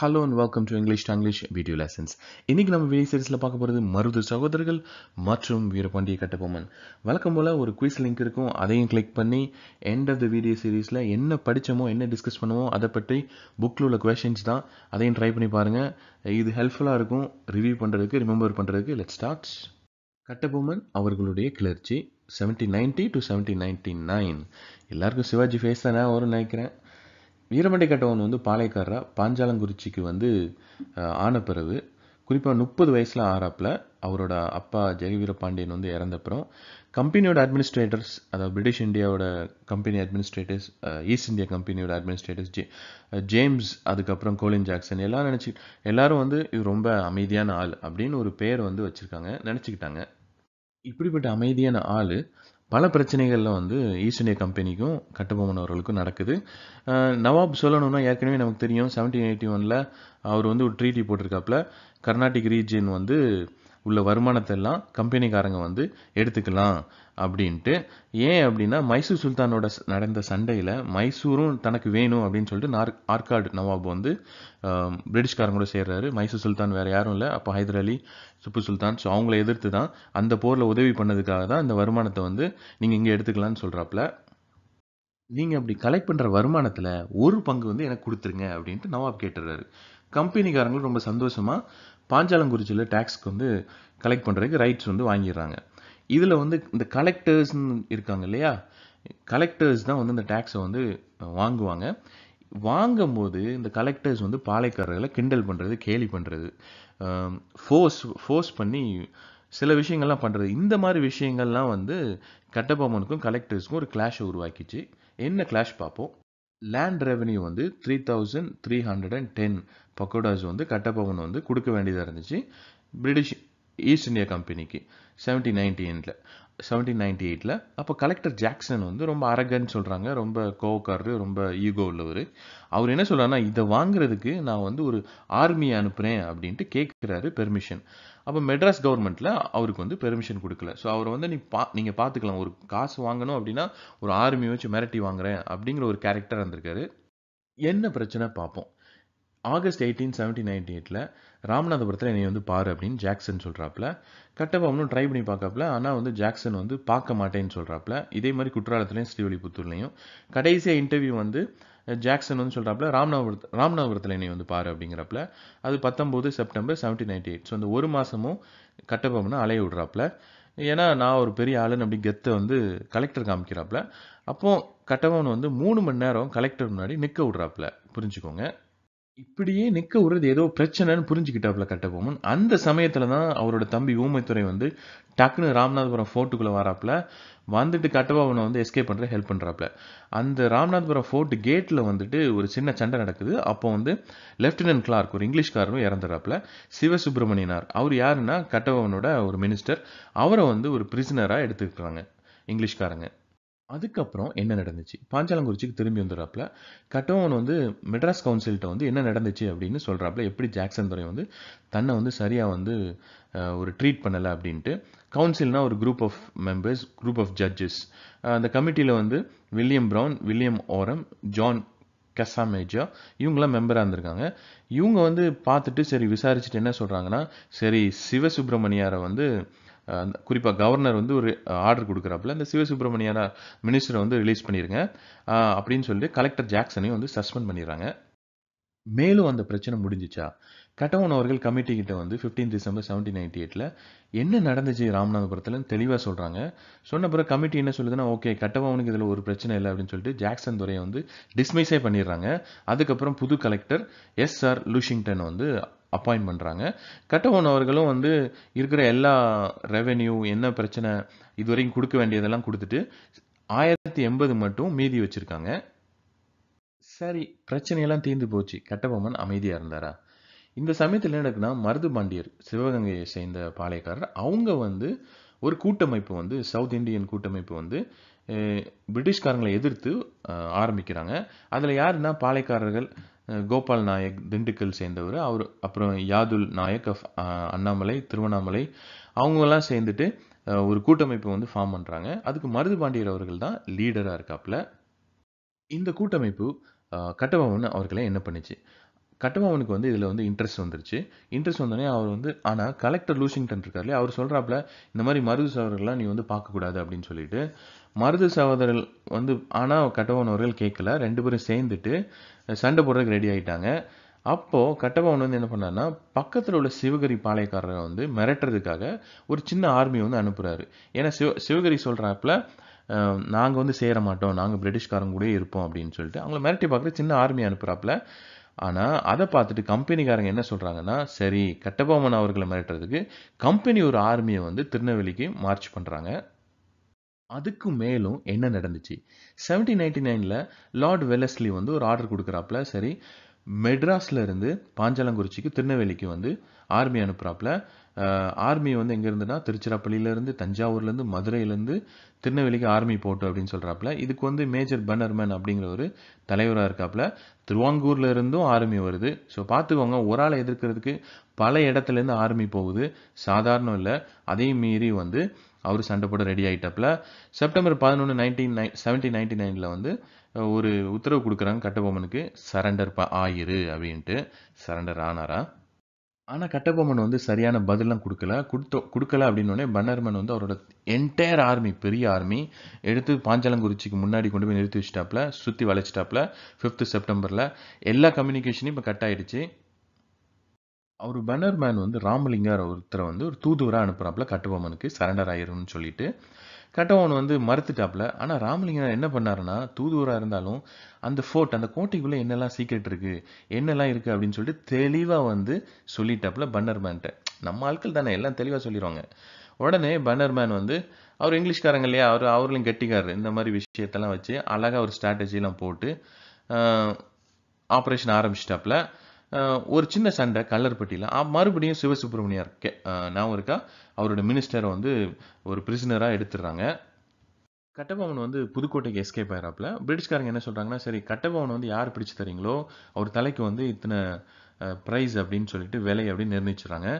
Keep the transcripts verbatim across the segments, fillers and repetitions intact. Hello and welcome to English to English video lessons. இன்னைக்கு நம்ம video சீரிஸ்ல பார்க்க போறது மருது சகோதரர்கள் மற்றும் வீர பாண்டிய கட்டபொம்மன். வழக்கம் போல ஒரு quiz link இருக்கும். அதையும் click பண்ணி end of the video seriesல என்ன படிச்சோமோ என்ன discuss பண்ணுமோ அத பத்தி bookல உள்ள questions தான். அதையும் try பண்ணி பாருங்க. இது helpful-ஆ இருக்கும் review பண்றதுக்கு, remember பண்றதுக்கு. Let's start. கட்டபொம்மன் அவர்களுடைய கிளர்ச்சி seventeen ninety to seventeen ninety-nine. எல்லாருக்கும் சிவாஜி ஃபேஸ் தானா ஒரு நினைக்கிறேன். Veera Pandia Kattabomman வந்து பாளையக்காரரா பாஞ்சாலங்குறிச்சிக்கு வந்து ஆன பிறகு குறிப்பா முப்பது வயசுல ஆறாப்ல அவரோட அப்பா ஜெயவீர பாண்டியன் வந்து இறந்தப்புறம் கம்பெனியோட அட்மினிஸ்ட்ரேட்டர்ஸ் அதாவது பிரிட்டிஷ் இந்தியாவோட கம்பெனி அட்மினிஸ்ட்ரேட்டர்ஸ் ஈஸ்ட் இந்தியா கம்பெனியோட அட்மினிஸ்ட்ரேட்டர்ஸ் ஜேம்ஸ் அதுக்கப்புறம் கோலின் ஜாக்சன் எல்லாரும் நினைச்சு எல்லாரும் வந்து இது ரொம்ப அமைதியான ஆள் அப்படின்னு ஒரு பேர் வந்து வச்சிருக்காங்க நினைச்சுக்கிட்டாங்க. இப்படிப்பட்ட அமைதியான ஆள் பல பிரச்சனைகள்ல வந்து ஈஸ்ட் இந்தியா கம்பெனிக்கும் கட்டபொம்மன் அவர்களுக்கும் நடக்குது. நவாப் சொல்லணும்னா ஏற்கனவே நமக்கு தெரியும் செவன்டீன் எயிட்டி ஒன்ல அவர் வந்து ஒரு ட்ரீட்டி போட்டிருக்காப்புல கர்நாடிக் ரீஜியன் வந்து உள்ள வருமானத்தை எல்லாம் கம்பெனிக்காரங்க வந்து எடுத்துக்கலாம் அப்படின்ட்டு. ஏன் அப்படின்னா மைசூர் சுல்தானோட நடந்த சண்டையில் மைசூரும் தனக்கு வேணும் அப்படின்னு சொல்லிட்டு நார் ஆர்காட் நவாப் வந்து பிரிட்டிஷ்காரங்களோட சேர்றாரு. மைசூர் சுல்தான் வேறு யாரும் இல்லை, அப்போ ஹைதர் அலி திப்பு சுல்தான். ஸோ அவங்கள எதிர்த்து தான் அந்த போரில் உதவி பண்ணதுக்காக தான் அந்த வருமானத்தை வந்து நீங்கள் இங்கே எடுத்துக்கலான்னு சொல்கிறாப்புல. நீங்கள் அப்படி கலெக்ட் பண்ணுற வருமானத்தில் ஒரு பங்கு வந்து எனக்கு கொடுத்துருங்க அப்படின்ட்டு நவாப் கேட்டுறாரு. கம்பெனிக்காரங்களும் ரொம்ப சந்தோஷமாக பாஞ்சாலங்குறிச்சியில் டேக்ஸ்க்கு வந்து கலெக்ட் பண்ணுறதுக்கு ரைட்ஸ் வந்து வாங்கிடுறாங்க. இதில் வந்து இந்த கலெக்டர்ஸ்ன்னு இருக்காங்க இல்லையா, கலெக்டர்ஸ் தான் வந்து இந்த டேக்ஸை வந்து வாங்குவாங்க. வாங்கும்போது இந்த கலெக்டர்ஸ் வந்து பாளையக்காரர்களை கிண்டல் பண்ணுறது, கேலி பண்ணுறது, ஃபோர்ஸ் ஃபோர்ஸ் பண்ணி சில விஷயங்கள்லாம் பண்ணுறது. இந்த மாதிரி விஷயங்கள்லாம் வந்து கட்டபொம்மனுக்கும் கலெக்டர்ஸ்க்கும் ஒரு கிளாஷை உருவாக்கிச்சு. என்ன கிளாஷ் பார்ப்போம். லேண்ட் ரெவன்யூ வந்து three thousand three hundred and ten pagodas வந்து கட்டபொம்மன் வந்து கொடுக்க வேண்டியதாக இருந்துச்சு பிரிட்டிஷ் ஈஸ்ட் இந்தியா கம்பெனிக்கு செவன்டீன் நைன்டி எயிட்ல செவன்டீன் நைன்டி எயிட்டில் அப்போ கலெக்டர் ஜாக்சன் வந்து ரொம்ப அரகன்னு சொல்கிறாங்க, ரொம்ப கோவக்காரரு, ரொம்ப ஈகோ உள்ளவர். அவர் என்ன சொல்கிறாருன்னா இதை வாங்குறதுக்கு நான் வந்து ஒரு ஆர்மியை அனுப்புகிறேன் அப்படின்ட்டு கேட்குறாரு பெர்மிஷன். அப்போ மெட்ராஸ் கவர்மெண்ட்டில் அவருக்கு வந்து பெர்மிஷன் கொடுக்கல. ஸோ அவரை வந்து நீ பா நீங்கள் பார்த்துக்கலாம், ஒரு காசு வாங்கணும் அப்படின்னா ஒரு ஆர்மியை வச்சு மிரட்டி வாங்குறேன் அப்படிங்கிற ஒரு கேரக்டர் வந்திருக்காரு. என்ன பிரச்சனை பார்ப்போம். ஆகஸ்ட் எயிட்டீன் செவன்டீன் நைன்டி எயிட்டில் ராமநாதபுரத்தில் என்னை வந்து பாரு அப்படின்னு ஜாக்சன் சொல்கிறாப்புல. கட்டபொம்மனும் ட்ரை பண்ணி பார்க்காப்புல, ஆனால் வந்து ஜாக்சன் வந்து பார்க்க மாட்டேன்னு சொல்கிறாப்புல. இதே மாதிரி குற்றாலத்துலேயும் ஸ்ரீவில்லிபுத்தூர்லையும் கடைசியாக இன்டர்வியூ வந்து ஜாக்சன் வந்து சொல்கிறாப்புல ராமநாதபுரத் ராமநாதபுரத்தில் என்னை வந்து பாரு அப்படிங்கிறப்பல. அது பத்தொம்போது September seventeen ninety eight. So அந்த ஒரு மாதமும் கட்டபொம்மனை அலைய விடுறாப்புல. ஏன்னா நான் ஒரு பெரிய ஆளுன்னு அப்படி கெத்தை வந்து கலெக்டர் காமிக்கிறாப்புல. அப்போது கட்டபொம்மன் வந்து மூணு மணி நேரம் கலெக்டர் முன்னாடி நிற்க விட்றாப்புல. புரிஞ்சுக்கோங்க, இப்படியே நிற்க விடுறது ஏதோ பிரச்சனைன்னு புரிஞ்சுக்கிட்டாப்புல கட்டபொம்மன். அந்த சமயத்தில் தான் அவரோட தம்பி ஊமைத்துறை வந்து டக்குன்னு ராமநாதபுரம் ஃபோர்ட்டுக்குள்ளே வராப்புல. வந்துட்டு கட்டபொம்மனை வந்து எஸ்கேப் பண்ணுற ஹெல்ப் பண்ணுறாப்புல. அந்த ராமநாதபுரம் ஃபோர்ட்டு கேட்டில் வந்துட்டு ஒரு சின்ன சண்டை நடக்குது. அப்போ வந்து லெஃப்டினன்ட் கிளார்க் ஒரு இங்கிலீஷ்காரரும் இறந்துறாப்புல. சிவ சுப்பிரமணியனார் அவர் யாருன்னா கட்டபொம்மனோட ஒரு மினிஸ்டர், அவரை வந்து ஒரு பிரிசனராக எடுத்துக்கிறாங்க இங்கிலீஷ்காரங்க. அதுக்கப்புறம் என்ன நடந்துச்சு, பாஞ்சாலங்குறிச்சிக்கு திரும்பி வந்துடுறாப்புல. கட்டபொம்மன் வந்து மெட்ராஸ் கவுன்சில்கிட்ட வந்து என்ன நடந்துச்சு அப்படின்னு சொல்கிறாப்புல. எப்படி ஜாக்சன் துறை வந்து தன்னை வந்து சரியாக வந்து ஒரு ட்ரீட் பண்ணலை அப்படின்ட்டு. கவுன்சில்னால் ஒரு group of members, group of judges. அந்த கமிட்டியில் வந்து William Brown, William Orme, John Casamajor இவங்களாம் மெம்பராக இருந்திருக்காங்க. இவங்க வந்து பார்த்துட்டு சரி விசாரிச்சுட்டு என்ன சொல்கிறாங்கன்னா சரி சிவ சுப்பிரமணியாரை வந்து குறிப்பாக கவர்னர் வந்து ஒரு ஆர்டர் கொடுக்குறாப்புல இந்த சிவசுப்பிரமணியன மினிஸ்டரை வந்து ரிலீஸ் பண்ணிடுங்க அப்படின்னு சொல்லிட்டு கலெக்டர் ஜாக்சனையும் வந்து சஸ்பெண்ட் பண்ணிடுறாங்க. மேலும் அந்த பிரச்சனை முடிஞ்சிச்சா, கட்டபொம்மன் அவர்கள் கமிட்டிக்கிட்ட வந்து ஃபிஃப்டீன் டிசம்பர் செவன்டீன் நைன்டி எயிட்டில் என்ன நடந்துச்சு ராமநாதபுரத்தில் தெளிவாக சொல்கிறாங்க. சொன்ன பிறகு கமிட்டி என்ன சொல்லுதுன்னா ஓகே கட்டபொம்மனுக்கு இதில் ஒரு பிரச்சனை இல்லை அப்படின்னு சொல்லிட்டு ஜாக்சன் துறையை வந்து டிஸ்மிஸே பண்ணிடுறாங்க. அதுக்கப்புறம் புது கலெக்டர் எஸ் ஆர் லூஷிங்டன் வந்து அப்பாயிண்ட் பண்ணுறாங்க. கட்டபொம்மன் அவர்களும் வந்து இருக்கிற எல்லா ரெவென்யூ என்ன பிரச்சனை இதுவரைக்கும் கொடுக்க வேண்டியதெல்லாம் கொடுத்துட்டு ஆயிரத்தி எண்பது மட்டும் மீதி வச்சுருக்காங்க. சரி பிரச்சனையெல்லாம் தீர்ந்து போச்சு, கட்டபொம்மன் அமைதியாக இருந்தாரா. இந்த சமயத்தில் என்ன நடக்குன்னா மருது பாண்டியர் சிவகங்கையை சேர்ந்த பாளையக்காரர் அவங்க வந்து ஒரு கூட்டமைப்பு வந்து சவுத் இண்டியன் கூட்டமைப்பு வந்து பிரிட்டிஷ்காரங்களை எதிர்த்து ஆரம்பிக்கிறாங்க. அதில் யாருன்னா பாளையக்காரர்கள் கோபால் நாயக் திண்டுக்கல் சேர்ந்தவர், அவர் அப்புறம் யாதுல் நாயக் ஆஃப் அண்ணாமலை திருவண்ணாமலை அவங்கெல்லாம் சேர்ந்துட்டு ஒரு கூட்டமைப்பு வந்து ஃபார்ம் பண்ணுறாங்க. அதுக்கு மருது பாண்டியர் அவர்கள் தான் லீடராக இருக்காப்புல. இந்த கூட்டமைப்பு கட்டபொம்மன் அவர்களை என்ன பண்ணிச்சு, கட்டபொம்மனுக்கு வந்து இதில் வந்து இன்ட்ரெஸ்ட் வந்துருச்சு. இன்ட்ரெஸ்ட் வந்தோடனே அவர் வந்து ஆனால் கலெக்டர் லூசிங்டன் இருக்கார்ல, அவர் சொல்கிறாப்புல இந்த மாதிரி மருது சகோதரர்கள்லாம் நீ வந்து பார்க்கக்கூடாது அப்படின்னு சொல்லிட்டு மருது சகோதரர்கள் வந்து ஆனால் கட்டபொம்மன் அவர்கள் கேட்கல, ரெண்டு பேரும் சேர்ந்துட்டு சண்டை போடுறதுக்கு ரெடி ஆகிட்டாங்க. அப்போது கட்டபொம்மன் வந்து என்ன பண்ணார்னா பக்கத்தில் உள்ள சிவகிரி பாளையக்காரரை வந்து மிரட்டுறதுக்காக ஒரு சின்ன ஆர்மியை வந்து அனுப்புகிறாரு. ஏன்னா சிவ சிவகிரி சொல்கிறாப்புல நாங்கள் வந்து சேர மாட்டோம், நாங்கள் பிரிட்டிஷ்காரங்க கூட இருப்போம் அப்படின்னு சொல்லிட்டு அவங்கள மிரட்டி பார்க்குற சின்ன ஆர்மியை அனுப்புகிறாப்புல. ஆனால் அதை பார்த்துட்டு கம்பெனிக்காரங்க என்ன சொல்கிறாங்கன்னா, சரி கட்டபொம்மன் அவர்களை மிரட்டுறதுக்கு கம்பெனி ஒரு ஆர்மியை வந்து திருநெல்வேலிக்கு மார்ச் பண்ணுறாங்க. அதுக்கு மேலும் என்ன நடந்துச்சு, செவன்டீன் நைன்டி நைனில் லார்ட் வெல்லஸ்லி வந்து ஒரு ஆர்டர் கொடுக்குறாப்புல, சரி மெட்ராஸில் இருந்து பாஞ்சாலங்குறிச்சிக்கு திருநெல்வேலிக்கு வந்து ஆர்மி அனுப்புகிறாப்புல. ஆர்மி வந்து எங்கேருந்துன்னா திருச்சிராப்பள்ளியிலேருந்து, தஞ்சாவூர்லேருந்து, மதுரையிலேருந்து திருநெல்வேலிக்கு ஆர்மி போட்டு அப்படின்னு சொல்கிறாப்புல. இதுக்கு வந்து மேஜர் பேனர்மேன் அப்படிங்கிற ஒரு தலைவராக இருக்காப்புல. திருவாங்கூரில் இருந்தும் ஆர்மி வருது. ஸோ பார்த்துக்கோங்க, ஒரு ஆளை எதிர்க்கிறதுக்கு பல இடத்துலேருந்து ஆர்மி போகுது, சாதாரணம் இல்லை. அதையும் மீறி வந்து அவர் சண்டை போட ரெடி ஆகிட்டாப்புல. செப்டம்பர் பதினொன்று நைன்டீன் நை செவன்டீன் நைன்டி நைனில் வந்து ஒரு உத்தரவு கொடுக்குறாங்க கட்டபொம்மனுக்கு, சரண்டர் ஆயிரு அப்படின்ட்டு. சரண்டர் ஆனாரா? ஆனால் கட்டபொம்மன் வந்து சரியான பதிலாம் கொடுக்கல. கொடுத்தோ கொடுக்கல அப்படின்னோடனே பன்னர்மன் வந்து அவரோட என்டையர் ஆர்மி, பெரிய ஆர்மி எடுத்து பாஞ்சாலங்குறிச்சிக்கு முன்னாடி கொண்டு போய் நிறுத்தி வச்சிட்டாப்புல, சுற்றி வளைச்சிட்டாப்புல. ஃபிஃப்த்து செப்டம்பரில் எல்லா கம்யூனிகேஷனும் இப்போ கட் ஆகிடுச்சு. அவர் பன்னர்மேன் வந்து ராமலிங்கர் ஒருத்தரை வந்து ஒரு தூதுவராக அனுப்புகிறாப்புல கட்டபொம்மனுக்கு, சரண்டர் ஆயிரும்னு சொல்லிட்டு. கட்டபொம்மன் வந்து மறுத்துட்டாப்புல. ஆனால் ராமலிங்கர் என்ன பண்ணாருன்னா, தூதுவராக இருந்தாலும் அந்த ஃபோர்ட், அந்த கோட்டைக்குள்ளே என்னெல்லாம் சீக்ரெட் இருக்குது, என்னெல்லாம் இருக்குது அப்படின்னு சொல்லிட்டு தெளிவாக வந்து சொல்லிட்டாப்புல பன்னர்மேன்ட்ட. நம்ம ஆட்கள் தானே எல்லாம் தெளிவாக சொல்லிடுவாங்க. உடனே பன்னர்மேன் வந்து அவர் இங்கிலீஷ்காரங்க இல்லையா, அவர் அவர்களும் கெட்டிக்காரர், இந்த மாதிரி விஷயத்தெல்லாம் வச்சு அழகாக ஒரு ஸ்ட்ராட்டஜிலாம் போட்டு ஆப்ரேஷன் ஆரம்பிச்சிட்டாப்புல. ஒரு சின்ன சண்டை கல்லர்பட்டியில். மறுபடியும் சிவசுப்ரமணியார் கே நான் இருக்கா அவரோட மினிஸ்டரை வந்து ஒரு பிரிசனராக எடுத்துடுறாங்க. கட்டபொம்மன் வந்து புதுக்கோட்டைக்கு எஸ்கேப் ஆகிறாப்புல. பிரிட்டிஷ்காரங்க என்ன சொல்கிறாங்கன்னா, சரி கட்டபொம்மன் வந்து யார் பிடிச்சி தரீங்களோ அவர் தலைக்கு வந்து இத்தனை ப்ரைஸ் அப்படின்னு சொல்லிட்டு விலை அப்படின்னு நிர்ணயிச்சுறாங்க.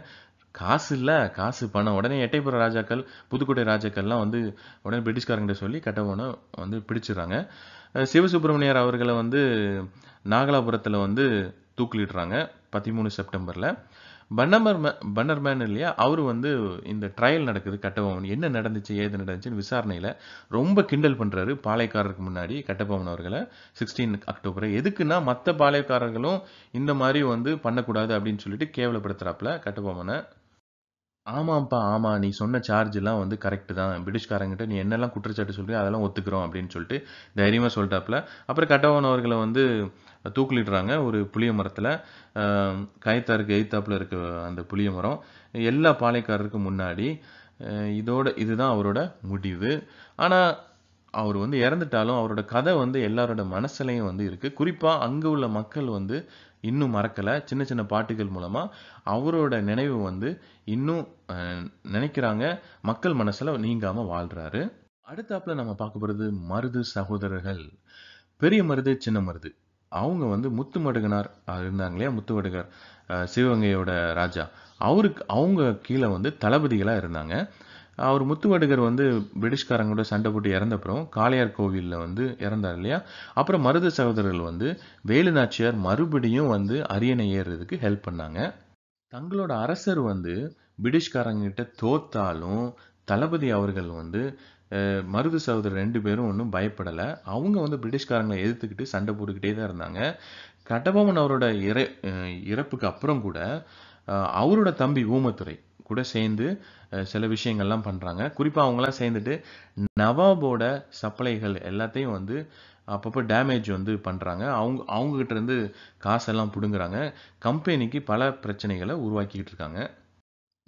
காசு இல்லை, காசு பணம். உடனே எட்டைப்புற ராஜாக்கள், புதுக்கோட்டை ராஜாக்கள்லாம் வந்து உடனே பிரிட்டிஷ்காரங்கிட்ட சொல்லி கட்டபொம்மனை வந்து பிடிச்சிடுறாங்க. சிவசுப்ரமணியார் அவர்களை வந்து நாகலாபுரத்தில் வந்து தூக்கிலிடுறாங்க பதிமூணு செப்டம்பரில். பன்னமர் பன்னர்மேன் இல்லையா, அவர் வந்து இந்த ட்ரையல் நடக்குது கட்டபொம்மன் என்ன நடந்துச்சு ஏது நடந்துச்சுன்னு விசாரணையில் ரொம்ப கிண்டல் பண்ணுறாரு பாளையக்காரருக்கு முன்னாடி கட்டபொம்மன் அவர்களை. சிக்ஸ்டீன் அக்டோபரை எதுக்குன்னா மற்ற பாளையக்காரர்களும் இந்த மாதிரி வந்து பண்ணக்கூடாது அப்படின்னு சொல்லிட்டு கேவலப்படுத்துகிறாப்புல கட்டபொம்மனை. ஆமாம்ப்பா ஆமாம், நீ சொன்ன சார்ஜெலாம் வந்து கரெக்டு தான், பிரிட்டிஷ்காரங்கிட்ட நீ என்னெல்லாம் குற்றச்சாட்டு சொல்கிறீ அதெல்லாம் ஒத்துக்கிறோம் அப்படின்னு சொல்லிட்டு தைரியமாக சொல்லிட்டாப்புல. அப்புறம் கட்டபொம்மன் அவர்களை வந்து தூக்கிலிடுறாங்க ஒரு புளிய மரத்தில், கயத்தாருக்கு எய்த்தாப்பில் இருக்க அந்த புளிய மரம், எல்லா பாளையக்காரருக்கும் முன்னாடி. இதோட இதுதான் அவரோட முடிவு. ஆனால் அவர் வந்து இறந்துட்டாலும் அவரோட கதை வந்து எல்லாரோட மனசுலையும் வந்து இருக்குது. குறிப்பாக அங்கே உள்ள மக்கள் வந்து இன்னும் மறக்கலை, சின்ன சின்ன பாட்டுகள் மூலமாக அவரோட நினைவு வந்து இன்னும் நினைக்கிறாங்க, மக்கள் மனசில் நீங்காமல் வாழ்கிறாரு. அடுத்தாப்பில் நம்ம பார்க்க போகிறது மருது சகோதரர்கள். பெரிய மருது சின்ன மருது அவங்க வந்து முத்து மடுகனார் இருந்தாங்க இல்லையா, முத்து மடுகனார் சிவகங்கையோட ராஜா, அவருக்கு அவங்க கீழே வந்து தளபதிகளாக இருந்தாங்க. அவர் முத்துமடுகர் வந்து பிரிட்டிஷ்காரங்களோட சண்டை போட்டு இறந்தப்புறம் காளையார் கோவிலில் வந்து இறந்தார் இல்லையா. அப்புறம் மருது சகோதரர்கள் வந்து வேலுநாச்சியார் மறுபடியும் வந்து அரியணை ஏறுறதுக்கு ஹெல்ப் பண்ணாங்க. தங்களோட அரசர் வந்து பிரிட்டிஷ்காரங்கிட்ட தோத்தாலும் தளபதி அவர்கள் வந்து மருது சகோதரர் ரெண்டு பேரும் ஒன்றும் பயப்படலை. அவங்க வந்து பிரிட்டிஷ்காரங்களை எதிர்த்துக்கிட்டு சண்டை போட்டுக்கிட்டே தான் இருந்தாங்க. கட்டபொம்மன் அவரோட இற இறப்புக்கு அப்புறம் கூட அவரோட தம்பி ஊமத்துரை கூட சேர்ந்து சில விஷயங்கள்லாம் பண்ணுறாங்க. குறிப்பாக அவங்களாம் சேர்ந்துட்டு நவாபோட சப்ளைகள் எல்லாத்தையும் வந்து அப்பப்போ டேமேஜ் வந்து பண்ணுறாங்க. அவங்க அவங்ககிட்டருந்து காசெல்லாம் பிடுங்குறாங்க. கம்பெனிக்கு பல பிரச்சனைகளை உருவாக்கிக்கிட்டு இருக்காங்க.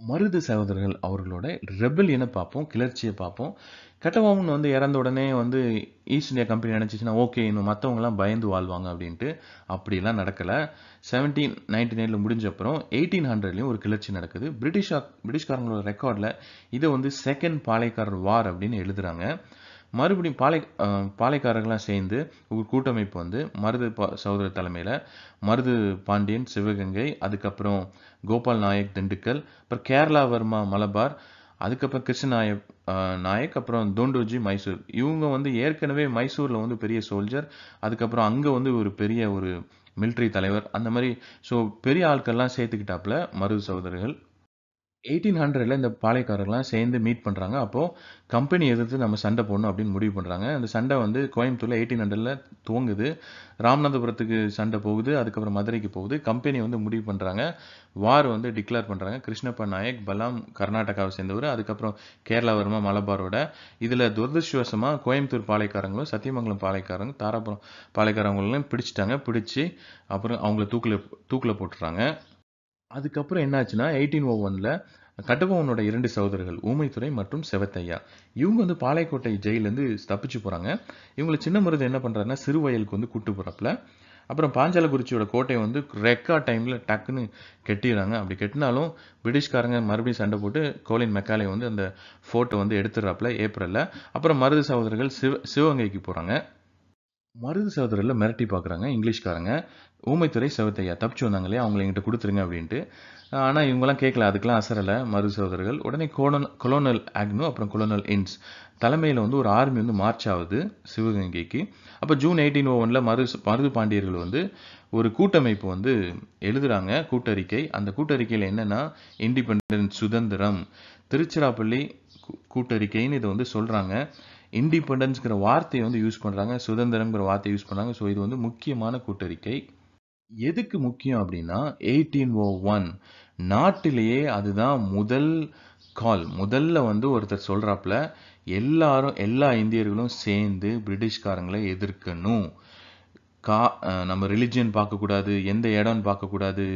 மருது சகோதரர்கள் அவர்களோட ரெபல் என்ன பார்ப்போம், கிளர்ச்சியை பார்ப்போம். கட்டபொம்மன் வந்து இறந்த உடனே வந்து ஈஸ்ட் இந்தியா கம்பெனி நினச்சிச்சின்னா ஓகே இன்னும் மற்றவங்களாம் பயந்து வாழ்வாங்க அப்படின்ட்டு அப்படிலாம் நடக்கலை. செவன்டீன் நைன்டி நைனில் முடிஞ்ச அப்புறம் எயிட்டீன் ஹண்ட்ரட்லேயும் ஒரு கிளர்ச்சி நடக்குது. பிரிட்டிஷா பிரிட்டிஷ்காரங்களோட ரெக்கார்டில் இதை வந்து செகண்ட் பாளையக்காரர் வார் அப்படின்னு எழுதுகிறாங்க. மறுபடியும் பாளை பாளையக்காரர்களாம் சேர்ந்து ஒரு கூட்டமைப்பு வந்து மருது பா சகோதர தலைமையில் மருது பாண்டியன் சிவகங்கை, அதுக்கப்புறம் கோபால் நாயக் திண்டுக்கல், அப்புறம் கேரளா வர்மா மலபார், அதுக்கப்புறம் கிருஷ்ண நாயக் நாயக் அப்புறம் தோண்டூர் ஜி மைசூர். இவங்க வந்து ஏற்கனவே மைசூரில் வந்து பெரிய சோல்ஜர், அதுக்கப்புறம் அங்கே வந்து ஒரு பெரிய ஒரு மிலிட்ரி தலைவர் அந்த மாதிரி ஸோ பெரிய ஆட்கள்லாம் சேர்த்துக்கிட்டாப்புல மருது சகோதரர்கள். எயிட்டீன் ஹண்ட்ரடில் இந்த பாளையக்காரர்கள்லாம் சேர்ந்து மீட் பண்ணுறாங்க. அப்போது கம்பெனி எதிர்த்து நம்ம சண்டை போடணும் அப்படின்னு முடிவு பண்ணுறாங்க. அந்த சண்டை வந்து கோயம்புத்தூரில் எயிட்டீன் ஹண்ட்ரடில் துவங்குது, ராமநாதபுரத்துக்கு சண்டை போகுது, அதுக்கப்புறம் மதுரைக்கு போகுது. கம்பெனி வந்து முடிவு பண்ணுறாங்க, வார் வந்து டிக்ளேர் பண்ணுறாங்க. கிருஷ்ணப்ப நாயக் பலாம் கர்நாடகாவை சேர்ந்தவர், அதுக்கப்புறம் கேரளா வர்மா மலபாரோட. இதில் துரதிருஷ்டவசமாக கோயம்புத்தூர் பாளையக்காரங்களும் சத்தியமங்கலம் பாளையக்காரங்க தாராபுரம் பாளையக்காரங்களும் பிடிச்சிட்டாங்க. பிடிச்சி அப்புறம் அவங்கள தூக்கில் தூக்கில் போட்டுறாங்க. அதுக்கப்புறம் என்னாச்சுன்னா எயிட்டீன் ஓ ஒனில் கட்டபொம்மனோட இரண்டு சகோதரர்கள் ஊமைத்துறை மற்றும் செவத்தையா இவங்க வந்து பாளையக்கோட்டை ஜெயிலேருந்து தப்பிச்சு போகிறாங்க. இவங்களை சின்ன மருது என்ன பண்ணுறாருன்னா சிறு வயலுக்கு வந்து கூட்டு போகிறப்பல அப்புறம் பாஞ்சாலக்குறிச்சியோட கோட்டையை வந்து ரெக்கார்ட் டைமில் டக்குன்னு கெட்டிடுறாங்க. அப்படி கெட்டினாலும் பிரிட்டிஷ்காரங்க மறுபடியும் சண்டை போட்டு கோலின் மெக்காலே வந்து அந்த ஃபோட்டோ வந்து எடுத்துடுறாப்புல ஏப்ரலில். அப்புறம் மருது சகோதரர்கள் சிவ சிவகங்கைக்கு போகிறாங்க. மருது சகோதரில் மிரட்டி பார்க்குறாங்க இங்கிலீஷ்காரங்க, ஊமைத்துறை செவத்தையா தப்பிச்சு வந்தாங்க இல்லையா அவங்களை எங்கிட்ட கொடுத்துருங்க அப்படின்ட்டு. ஆனால் இவங்களாம் கேட்கல, அதுக்கெலாம் அசரலை மருது சகோதரர்கள். உடனே கோலன் கொலோனல் ஆக்னோ அப்புறம் கொலோனல் இன்ஸ் தலைமையில் வந்து ஒரு ஆர்மி வந்து மார்ச் ஆகுது சிவகங்கைக்கு. அப்போ ஜூன் எயிட்டீன் ஓ ஒனில் மரு மருது பாண்டியர்கள் வந்து ஒரு கூட்டமைப்பு வந்து எழுதுகிறாங்க கூட்டறிக்கை. அந்த கூட்டறிக்கையில் என்னென்னா இண்டிபெண்டன்ஸ் சுதந்திரம் திருச்சிராப்பள்ளி கூட்டறிக்கைன்னு இதை வந்து சொல்கிறாங்க. இண்டிபெண்டன்ஸ்ங்கிற வார்த்தையை வந்து யூஸ் பண்ணுறாங்க, சுதந்திரம்ங்கிற வார்த்தையை யூஸ் பண்ணுறாங்க. ஸோ இது வந்து முக்கியமான கூட்டறிக்கை. எதுக்கு முக்கியம் அப்படின்னா எயிட்டீன் ஓ ஒன் நாட்டிலேயே அதுதான் முதல் கால், முதல்ல வந்து ஒருத்தர் சொல்கிறாப்புல எல்லாரும் எல்லா இந்தியர்களும் சேர்ந்து பிரிட்டிஷ்காரங்களை எதிர்க்கணும். கா நம்ம ரிலிஜியன் பார்க்கக்கூடாது, எந்த இடம்னு பார்க்கக்கூடாது,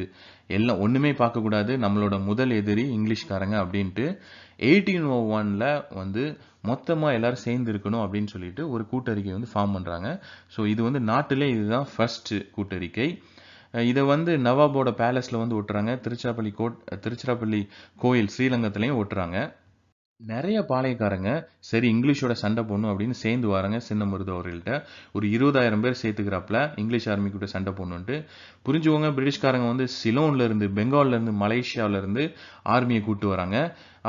எல்லாம் ஒன்றுமே பார்க்கக்கூடாது, நம்மளோட முதல் எதிரி இங்கிலீஷ்காரங்க அப்படின்ட்டு எயிட்டீன் ஓ ஒனில் வந்து மொத்தமாக எல்லோரும் சேர்ந்து இருக்கணும் அப்படின்னு சொல்லிட்டு ஒரு கூட்டறிக்கை வந்து ஃபார்ம் பண்ணுறாங்க. ஸோ இது வந்து நாட்டிலே இதுதான் ஃபர்ஸ்ட்டு கூட்டறிக்கை. இதை வந்து நவாபோட பேலஸில் வந்து ஒட்டுறாங்க, திருச்சிராப்பள்ளி கோட் திருச்சிராப்பள்ளி கோயில் ஸ்ரீரங்கத்துலேயும் ஒட்டுறாங்க. நிறைய பாளையக்காரங்க சரி இங்கிலீஷோட சண்டை போடணும் அப்படின்னு சேர்ந்து வராங்க சின்ன மருது அவர்கள்ட்ட. ஒரு இருபதாயிரம் பேர் சேர்த்துக்கிறாப்புல இங்கிலீஷ் ஆர்மி கூட சண்டை போடணுன்ட்டு. புரிஞ்சுவங்க பிரிட்டிஷ்காரங்க வந்து சிலோன்லேருந்து பெங்கால்லேருந்து மலேசியாவிலேருந்து ஆர்மியை கூப்பிட்டு வராங்க.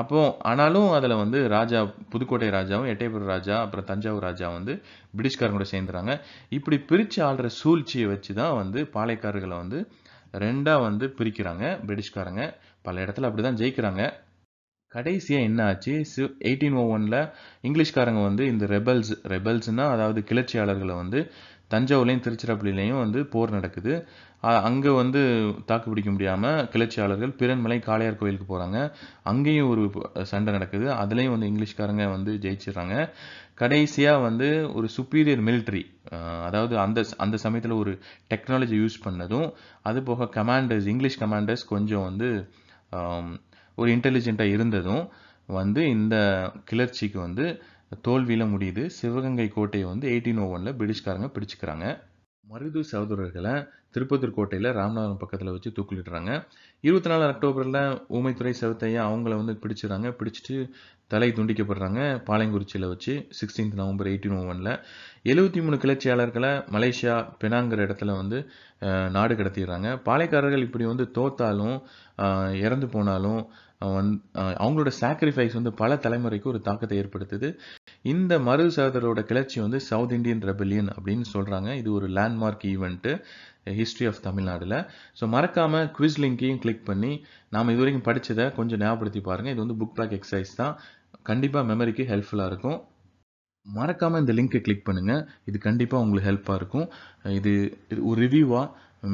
அப்போது ஆனாலும் அதில் வந்து ராஜா புதுக்கோட்டை ராஜாவும் எட்டயபுரம் ராஜா அப்புறம் தஞ்சாவூர் ராஜா வந்து பிரிட்டிஷ்காரங்களோட சேர்ந்துறாங்க. இப்படி பிரித்து ஆள்ற சூழ்ச்சியை வச்சு தான் வந்து பாளையக்காரர்களை வந்து ரெண்டாக வந்து பிரிக்கிறாங்க பிரிட்டிஷ்காரங்க. பல இடத்துல அப்படி தான் ஜெயிக்கிறாங்க. கடைசியாக என்ன ஆச்சு, எயிட்டீன் ஓ ஒனில் இங்கிலீஷ்காரங்க வந்து இந்த ரெபல்ஸ் ரெபல்ஸ்னால் அதாவது கிளர்ச்சியாளர்களை வந்து தஞ்சாவூர்லேயும் திருச்சிராப்பள்ளியிலையும் வந்து போர் நடக்குது. அங்கே வந்து தாக்கு பிடிக்க முடியாமல் கிளர்ச்சியாளர்கள் பிறன்மலை காளையார் கோயிலுக்கு போகிறாங்க. அங்கேயும் ஒரு சண்டை நடக்குது, அதுலேயும் வந்து இங்கிலீஷ்காரங்க வந்து ஜெயிச்சிடுறாங்க. கடைசியாக வந்து ஒரு சுப்பீரியர் மிலிட்ரி அதாவது அந்த அந்த சமயத்தில் ஒரு டெக்னாலஜி யூஸ் பண்ணதும் அது போக கமாண்டர்ஸ் இங்கிலீஷ் கமாண்டர்ஸ் கொஞ்சம் வந்து ஒரு இன்டெலிஜென்ட்டாக இருந்ததும் வந்து இந்த கிளர்ச்சிக்கு வந்து தோல்வியில் முடியுது. சிவகங்கை கோட்டையை வந்து எயிட்டீன் ஓ ஒனில் பிரிட்டிஷ்காரங்க பிடிச்சிக்கிறாங்க. மருது சகோதரர்களை திருப்பத்தூர் கோட்டையில் ராமநாதபுரம் பக்கத்தில் வச்சு தூக்கிலிடுறாங்க. இருபத்தி நாலு அக்டோபரில் ஊமைத்துறை செவத்தையா அவங்கள வந்து பிடிச்சிடுறாங்க. பிடிச்சிட்டு தலை துண்டிக்கப்படுறாங்க பாளையங்குறிச்சியில் வச்சு சிக்ஸ்டீன்த் நவம்பர் எயிட்டீன் ஓ ஒனில். எழுபத்தி மூணு கிளர்ச்சியாளர்களை மலேசியா பெனாங்கிற இடத்துல வந்து நாடு கடத்திடுறாங்க. பாளையக்காரர்கள் இப்படி வந்து தோத்தாலும் இறந்து போனாலும் வந் அவங்களோட சாக்ரிஃபைஸ் வந்து பல தலைமுறைக்கு ஒரு தாக்கத்தை ஏற்படுத்துது. இந்த மருது சகோதரோட கிளர்ச்சி வந்து சவுத் இண்டியன் ரெபெல்லியன் அப்படின்னு சொல்கிறாங்க. இது ஒரு லேண்ட்மார்க் ஈவெண்ட்டு ஹிஸ்ட்ரி ஆஃப் தமிழ்நாடில். ஸோ மறக்காமல் குவிஸ் லிங்கையும் கிளிக் பண்ணி நாம் இது வரைக்கும் படித்ததை கொஞ்சம் ஞாபகப்படுத்தி பாருங்கள். இது வந்து புக் பேக் எக்ஸசைஸ் தான், கண்டிப்பாக மெமரிக்கு ஹெல்ப்ஃபுல்லாக இருக்கும். மறக்காமல் இந்த லிங்க்கை கிளிக் பண்ணுங்கள், இது கண்டிப்பாக உங்களுக்கு ஹெல்ப்பாக இருக்கும். இது ஒரு ரிவ்யூவாக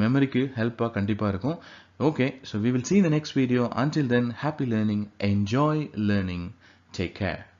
மெமரிக்கு ஹெல்ப்பாக கண்டிப்பாக இருக்கும். Okay, so we will see in the next video. Until then, happy learning, enjoy learning, take care.